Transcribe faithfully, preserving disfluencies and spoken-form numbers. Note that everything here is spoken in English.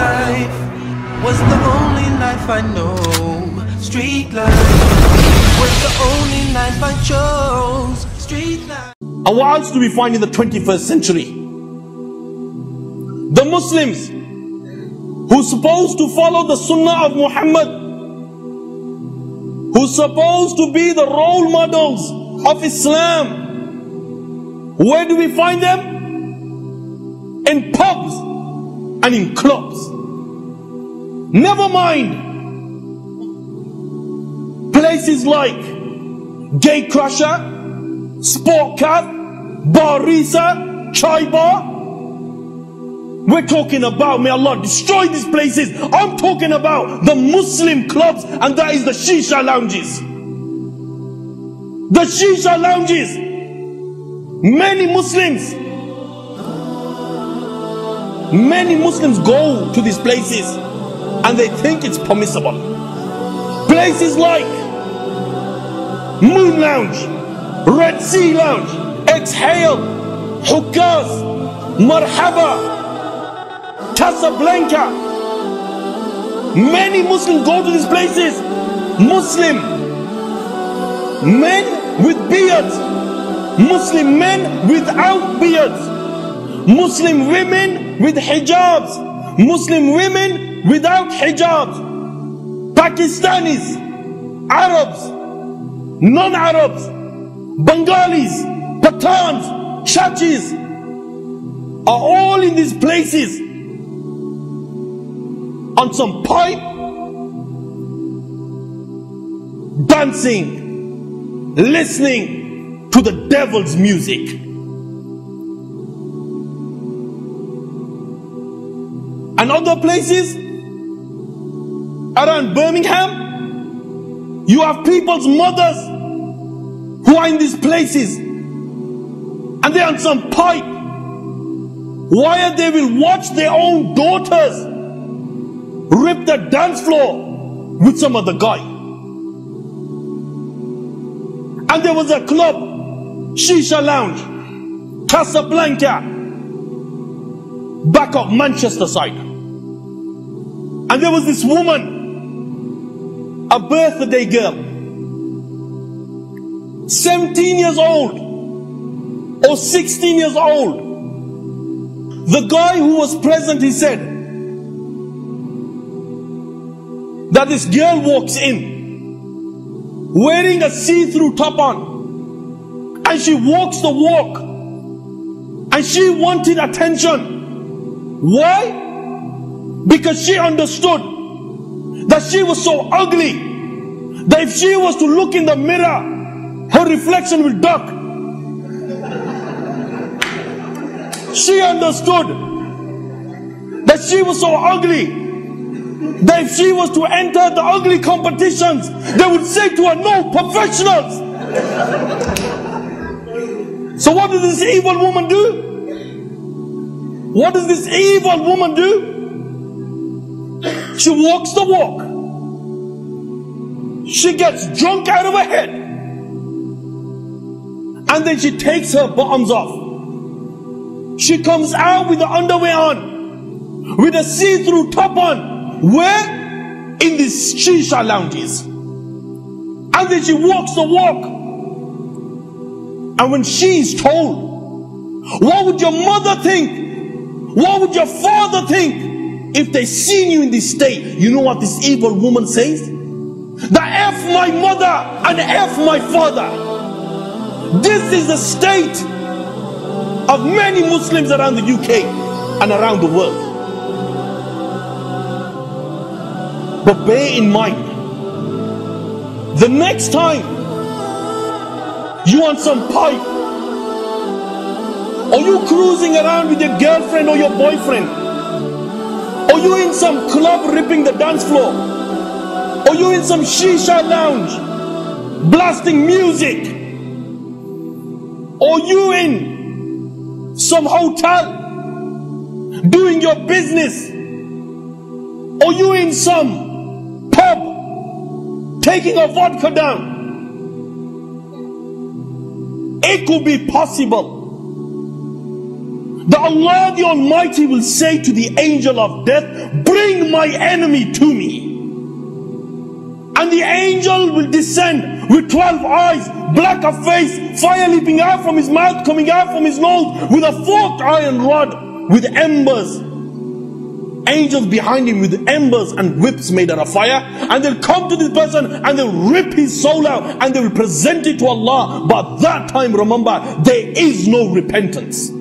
life was the only life I know. Street life was the only life I chose. Street life. How else do we find in the twenty-first century? The Muslims who are supposed to follow the Sunnah of Muhammad, who are supposed to be the role models of Islam, where do we find them? In pubs and in clubs. Never mind places like Gay Crusher, Sport Cat, Barisa, Chai Bar. We're talking about, may Allah destroy these places. I'm talking about the Muslim clubs, and that is the Shisha lounges. The Shisha lounges. Many Muslims, many Muslims go to these places and they think it's permissible. Places like Moon Lounge, Red Sea Lounge, Exhale, Hukaz, Marhaba, Casablanca. Many Muslims go to these places. Muslim men with beards, Muslim men without beards, Muslim women with hijabs, Muslim women without hijabs, Pakistanis, Arabs, non-Arabs, Bengalis, Pathans, Chachis are all in these places on some pipe, dancing, listening to the devil's music. And other places around Birmingham, you have people's mothers who are in these places and they're on some pipe. Why they will watch their own daughters rip the dance floor with some other guy. And there was a club, Shisha Lounge, Casablanca, back of Manchester side. And there was this woman, a birthday girl, seventeen years old or sixteen years old. The guy who was present, he said that this girl walks in wearing a see-through top on, and she walks the walk, and she wanted attention. Why? Because she understood that she was so ugly that if she was to look in the mirror, her reflection will duck. She understood that she was so ugly that if she was to enter the ugly competitions, they would say to her, "No, professionals." So what did this evil woman do? What does this evil woman do? She walks the walk. She gets drunk out of her head. And then she takes her bottoms off. She comes out with the underwear on, with a see-through top on. Where? In these Shisha lounges. And then she walks the walk. And when she is told, what would your mother think? What would your father think if they seen you in this state? You know what this evil woman says? The F my mother and F my father. This is the state of many Muslims around the U K and around the world. But bear in mind, the next time you want some pipe, or you cruising around with your girlfriend or your boyfriend, or you in some club ripping the dance floor, or you in some Shisha lounge blasting music, or you in some hotel doing your business, or you in some pub taking a vodka down, it could be possible The Allah the Almighty will say to the angel of death, bring my enemy to me. And the angel will descend with twelve eyes, black of face, fire leaping out from his mouth, coming out from his nose, with a forked iron rod, with embers. Angels behind him with embers and whips made out of fire, and they'll come to this person and they'll rip his soul out and they will present it to Allah. But that time, remember, there is no repentance.